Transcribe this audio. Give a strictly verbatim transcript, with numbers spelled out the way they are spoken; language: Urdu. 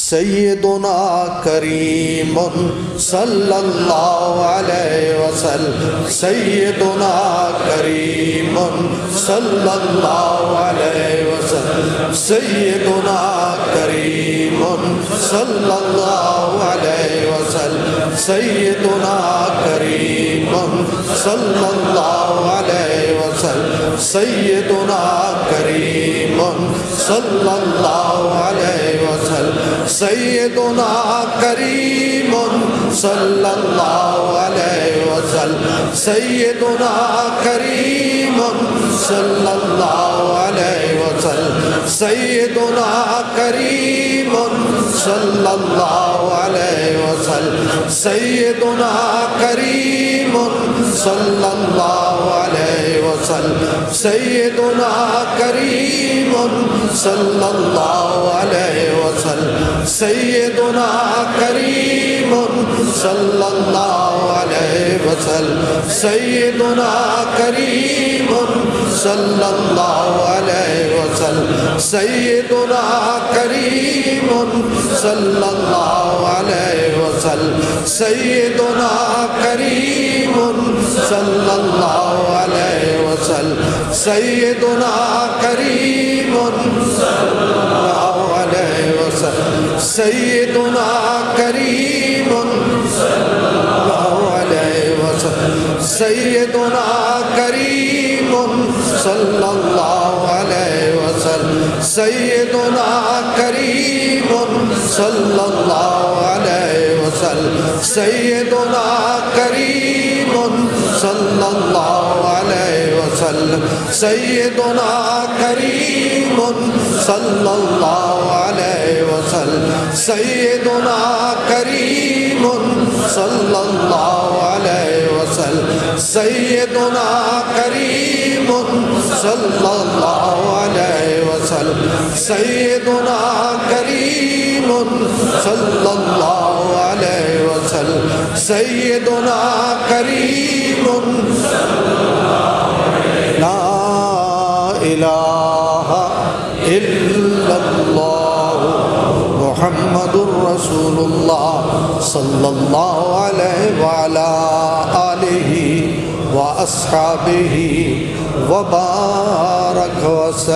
سیدنا کریم صلی اللہ علیہ وسلم، سیدنا کریم صلی اللہ علیہ وسلم، سیدنا کریم صلی اللہ علیہ وسلم، سیدنا کریم صلی اللہ علیہ وسلم، سیدنا کریم صلی اللہ علیہ وسلم، سیدنا کریم صلی اللہ علیہ وسلم، سیدنا کریم صلی اللہ علیہ وسلم، سیدنا کریم صلی اللہ علیہ وسلم، سیدنا کریم صلی اللہ علیہ وسلم، سیدنا کریم صلی اللہ علیہ وسلم، سیدنا کریم صلی اللہ علیہ وسلم، سیدنا کریم صلی اللہ علیہ وسلم، سیدنا کریم صلی اللہ علیہ وسلم، سیدنا کریم صلی اللہ علیہ وسلم، سیدنا کریم صلی اللہ علیہ وسلم، سیدنا کریم صلی اللہ علیہ وسلم، سیدنا کریم صلی اللہ علیہ وسلم، سیدنا کریم صلی اللہ علیہ وسلم، سیدنا کریم صلی اللہ علیہ وسلم، سیدنا کریم صلی اللہ علیہ وسلم، سیدنا کریم صلی اللہ علیہ وسلم، سیدنا کریم صلی اللہ علیہ وسلم، سیدنا کریم صلی اللہ علیہ وسلم، سیدنا کریم صلی اللہ علیہ وسلم. لا الہ الا اللہ محمد رسول اللہ صلی اللہ علیہ وعلی آلہ واصحابہ وبارک وسلم.